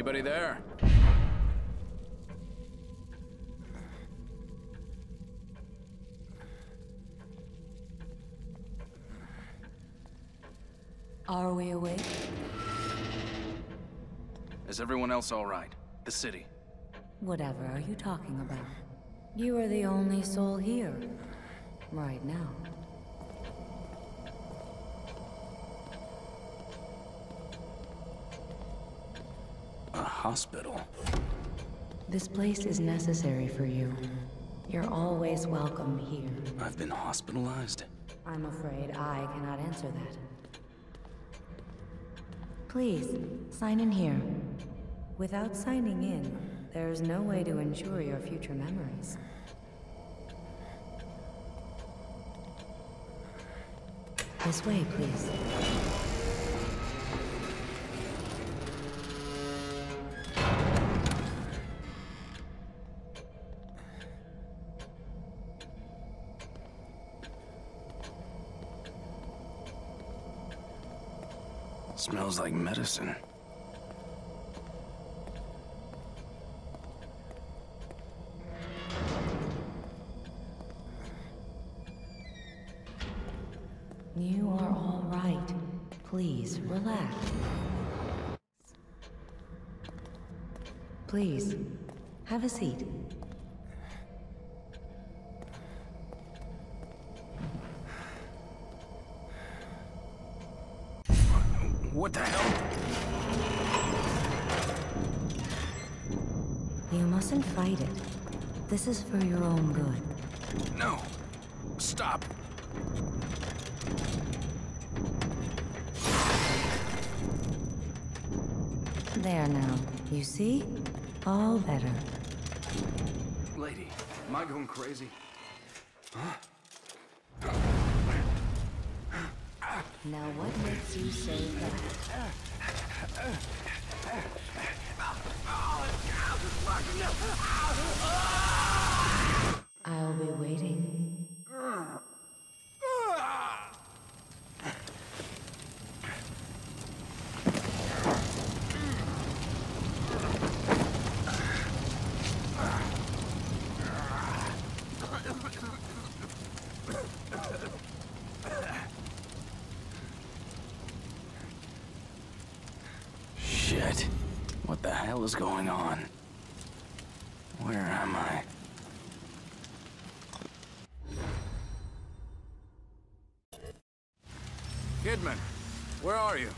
Anybody there? Are we awake? Is everyone else all right? The city? Whatever are you talking about? You are the only soul here, right now. A hospital? This place is necessary for you. You're always welcome here. I've been hospitalized? I'm afraid I cannot answer that. Please, sign in here. Without signing in, there is no way to ensure your future memories. This way, please. Smells like medicine. You are all right. Please relax. Please, have a seat. What the hell? You mustn't fight it. This is for your own good. No. Stop. There now. You see? All better. Lady, am I going crazy? Huh? Now what makes you say that? I'll be waiting. What the hell is going on? Where am I? Kidman, where are you?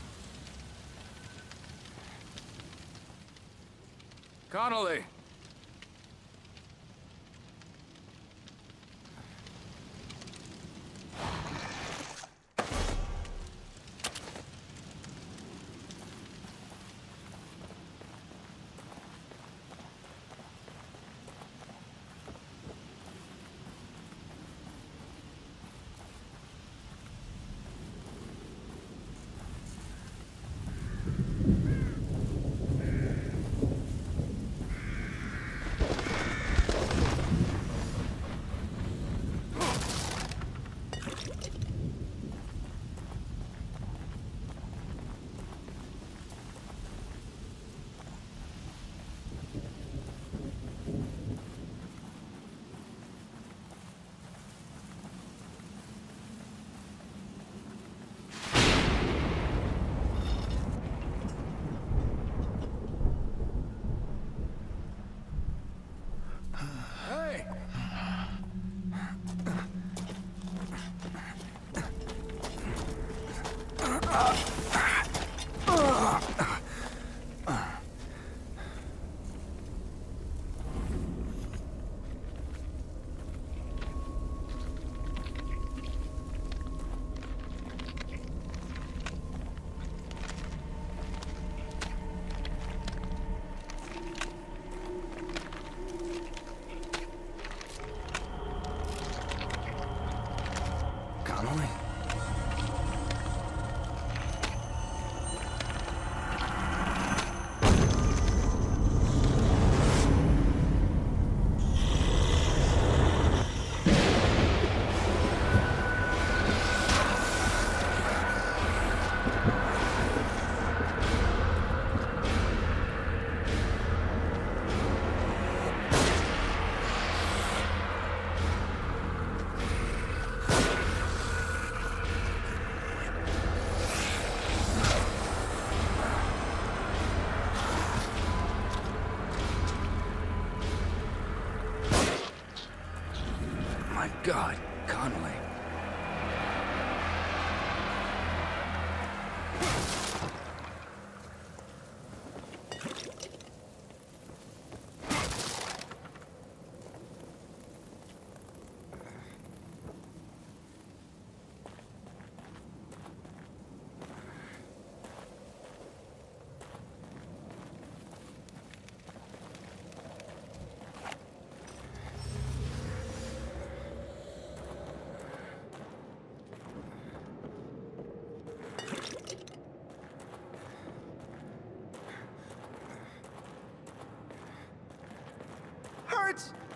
Connolly!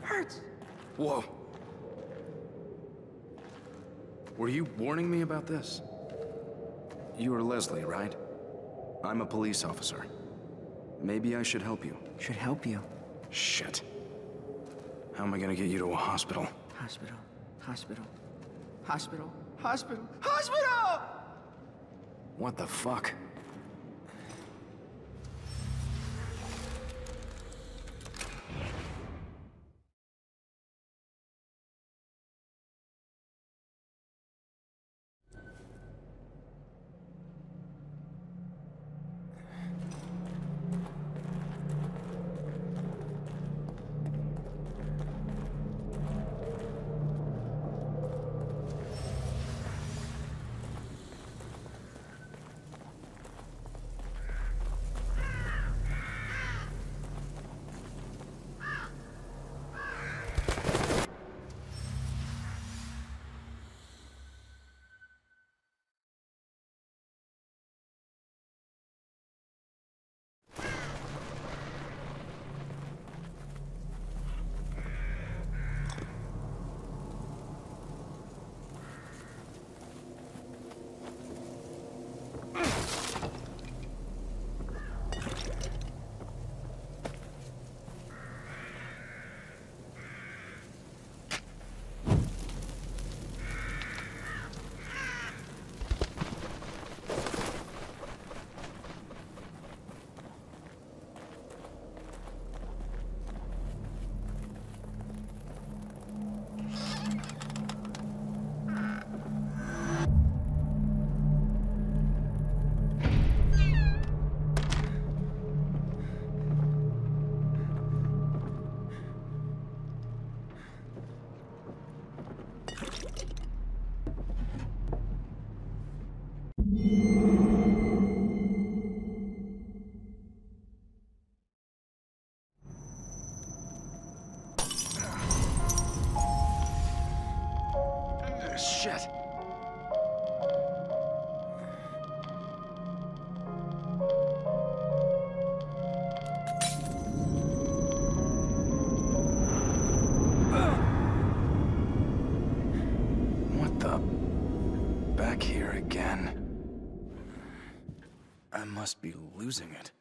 Hurts! Whoa. Were you warning me about this? You are Leslie, right? I'm a police officer. Maybe I should help you. Should help you? Shit. How am I gonna get you to a hospital? Hospital. Hospital. Hospital. Hospital. Hospital! What the fuck? Shit. What the? Back here again. I must be losing it.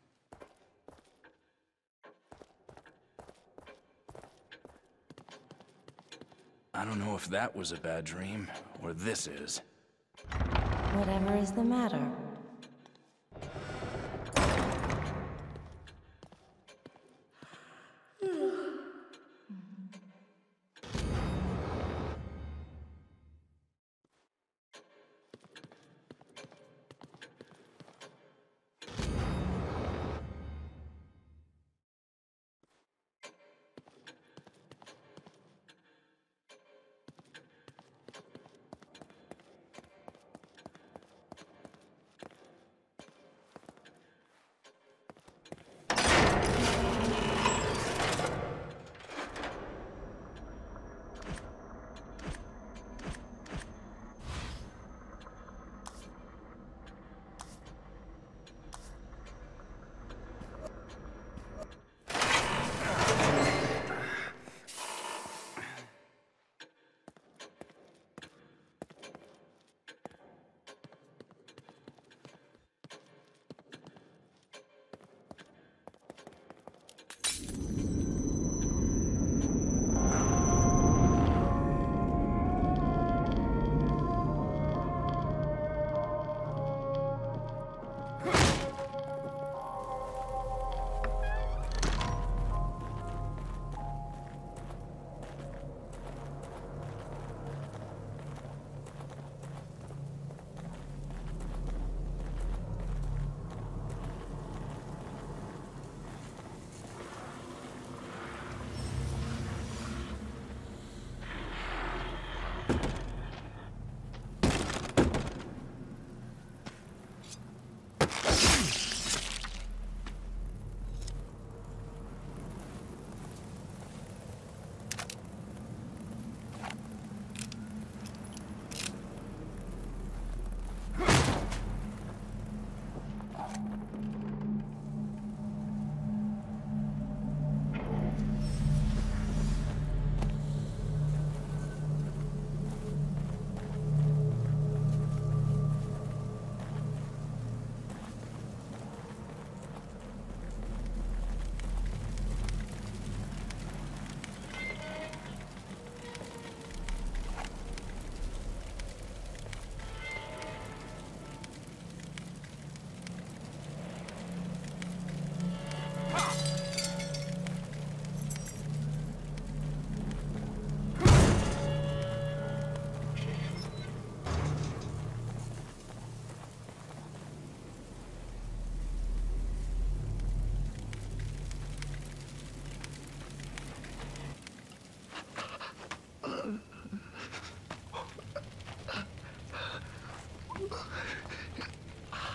I don't know if that was a bad dream, or this is. Whatever is the matter?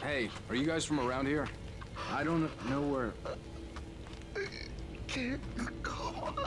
Hey, are you guys from around here? I don't know where... Can't go on.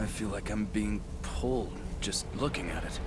I feel like I'm being pulled just looking at it.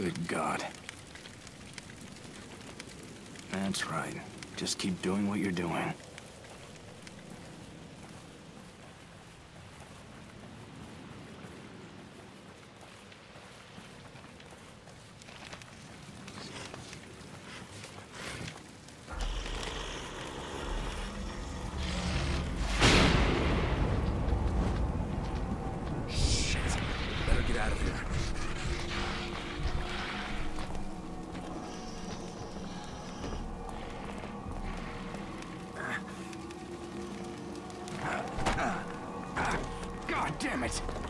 Good God. That's right. Just keep doing what you're doing. Damn it!